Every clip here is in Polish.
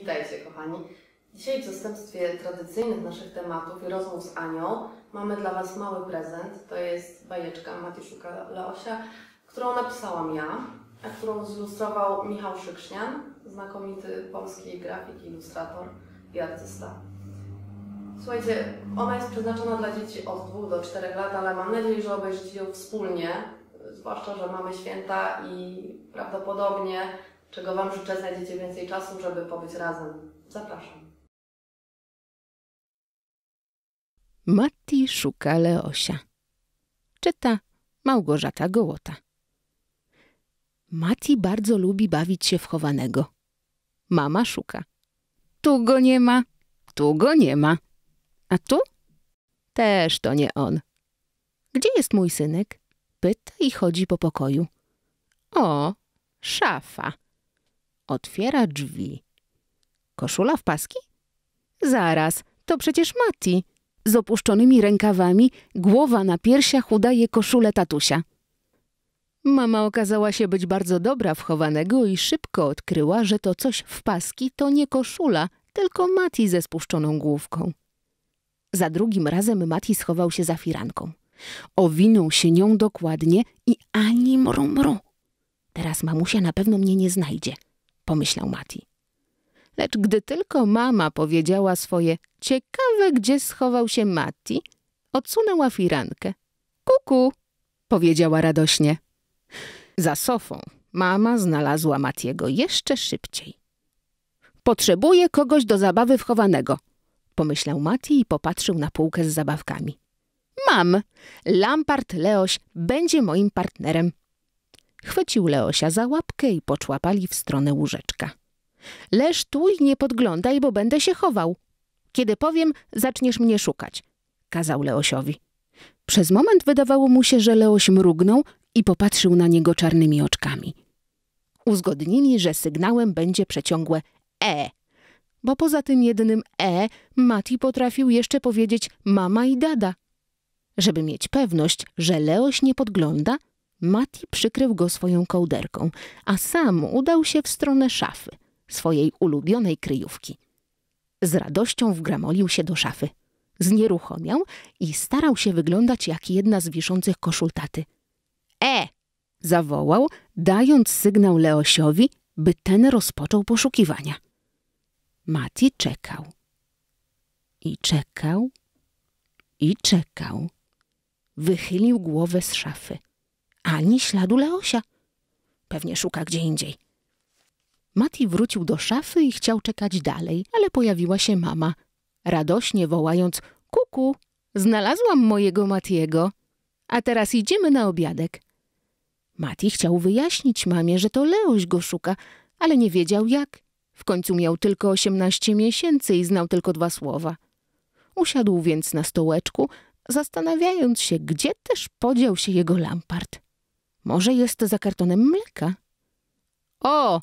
Witajcie, kochani. Dzisiaj w zastępstwie tradycyjnych naszych tematów i rozmów z Anią mamy dla Was mały prezent. To jest bajeczka Mati Szuka Leosia, którą napisałam ja, a którą zilustrował Michał Szczęśniak, znakomity polski grafik, ilustrator i artysta. Słuchajcie, ona jest przeznaczona dla dzieci od 2 do 4 lat, ale mam nadzieję, że obejrzycie ją wspólnie, zwłaszcza, że mamy święta i prawdopodobnie, czego Wam życzę, znajdziecie więcej czasu, żeby pobyć razem. Zapraszam. Mati szuka Leosia. Czyta Małgorzata Gołota. Mati bardzo lubi bawić się w chowanego. Mama szuka. Tu go nie ma, tu go nie ma. A tu? Też to nie on. Gdzie jest mój synek? Pyta i chodzi po pokoju. O, szafa. Otwiera drzwi. Koszula w paski? Zaraz, to przecież Mati. Z opuszczonymi rękawami, głowa na piersiach udaje koszulę tatusia. Mama okazała się być bardzo dobra w chowanego i szybko odkryła, że to coś w paski to nie koszula, tylko Mati ze spuszczoną główką. Za drugim razem Mati schował się za firanką. Owinął się nią dokładnie i ani mru mru. Teraz mamusia na pewno mnie nie znajdzie, pomyślał Mati. Lecz gdy tylko mama powiedziała swoje ciekawe, gdzie schował się Mati, odsunęła firankę. Kuku, powiedziała radośnie. Za sofą mama znalazła Matiego jeszcze szybciej. Potrzebuje kogoś do zabawy wchowanego, pomyślał Mati i popatrzył na półkę z zabawkami. Mam, Lampart Leoś będzie moim partnerem. Chwycił Leosia za łapkę i poczłapali w stronę łóżeczka. Leż tu i nie podglądaj, bo będę się chował. Kiedy powiem, zaczniesz mnie szukać, kazał Leosiowi. Przez moment wydawało mu się, że Leoś mrugnął i popatrzył na niego czarnymi oczkami. Uzgodnili, że sygnałem będzie przeciągłe E, bo poza tym jednym E Mati potrafił jeszcze powiedzieć mama i dada. Żeby mieć pewność, że Leoś nie podgląda, Mati przykrył go swoją kołderką, a sam udał się w stronę szafy, swojej ulubionej kryjówki. Z radością wgramolił się do szafy. Znieruchomiał i starał się wyglądać jak jedna z wiszących koszul taty. E! zawołał, dając sygnał Leosiowi, by ten rozpoczął poszukiwania. Mati czekał. I czekał. I czekał. Wychylił głowę z szafy. Ani śladu Leosia. Pewnie szuka gdzie indziej. Mati wrócił do szafy i chciał czekać dalej, ale pojawiła się mama, radośnie wołając – Kuku, znalazłam mojego Matiego, a teraz idziemy na obiadek. Mati chciał wyjaśnić mamie, że to Leoś go szuka, ale nie wiedział jak. W końcu miał tylko 18 miesięcy i znał tylko 2 słowa. Usiadł więc na stołeczku, zastanawiając się, gdzie też podział się jego Lampart. Może jest za kartonem mleka? O!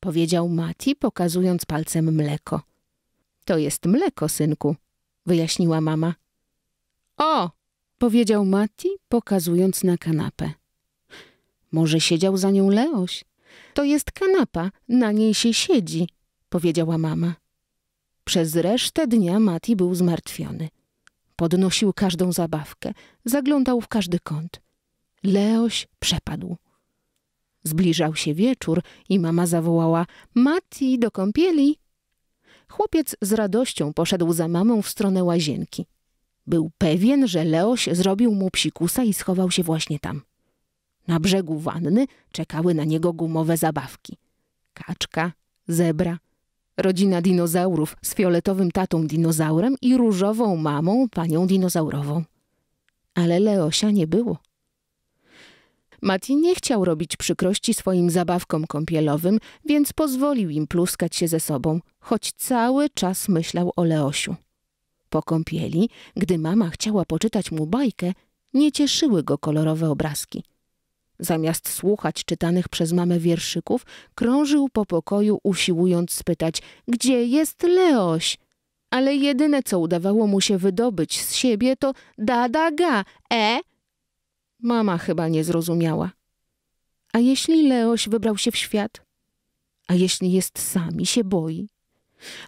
powiedział Mati, pokazując palcem mleko. To jest mleko, synku, wyjaśniła mama. O! powiedział Mati, pokazując na kanapę. Może siedział za nią Leoś? To jest kanapa, na niej się siedzi, powiedziała mama. Przez resztę dnia Mati był zmartwiony. Podnosił każdą zabawkę, zaglądał w każdy kąt. Leoś przepadł. Zbliżał się wieczór i mama zawołała – Mati, do kąpieli! Chłopiec z radością poszedł za mamą w stronę łazienki. Był pewien, że Leoś zrobił mu psikusa i schował się właśnie tam. Na brzegu wanny czekały na niego gumowe zabawki. Kaczka, zebra, rodzina dinozaurów z fioletowym tatą dinozaurem i różową mamą, panią dinozaurową. Ale Leosia nie było. Mati nie chciał robić przykrości swoim zabawkom kąpielowym, więc pozwolił im pluskać się ze sobą, choć cały czas myślał o Leosiu. Po kąpieli, gdy mama chciała poczytać mu bajkę, nie cieszyły go kolorowe obrazki. Zamiast słuchać czytanych przez mamę wierszyków, krążył po pokoju, usiłując spytać, gdzie jest Leoś? Ale jedyne, co udawało mu się wydobyć z siebie, to dada ga, Mama chyba nie zrozumiała. A jeśli Leoś wybrał się w świat? A jeśli jest sam i się boi?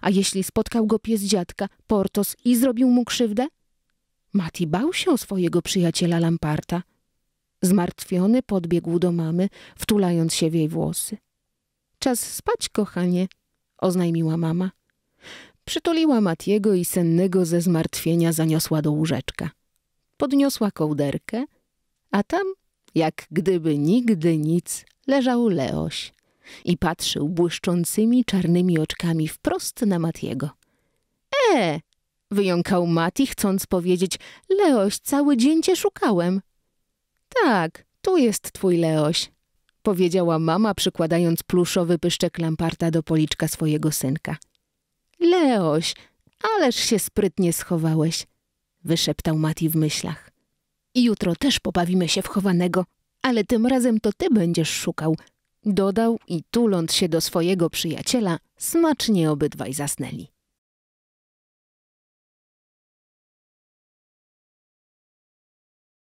A jeśli spotkał go pies dziadka, Portos, i zrobił mu krzywdę? Mati bał się o swojego przyjaciela Lamparta. Zmartwiony podbiegł do mamy, wtulając się w jej włosy. Czas spać, kochanie, oznajmiła mama. Przytuliła Matiego i sennego ze zmartwienia zaniosła do łóżeczka. Podniosła kołderkę, a tam, jak gdyby nigdy nic, leżał Leoś i patrzył błyszczącymi czarnymi oczkami wprost na Matiego. Wyjąkał Mati, chcąc powiedzieć, Leoś, cały dzień cię szukałem. Tak, tu jest twój Leoś, powiedziała mama, przykładając pluszowy pyszczek Lamparta do policzka swojego synka. Leoś, ależ się sprytnie schowałeś, wyszeptał Mati w myślach. Jutro też pobawimy się w chowanego, ale tym razem to ty będziesz szukał, dodał i tuląc się do swojego przyjaciela, smacznie obydwaj zasnęli.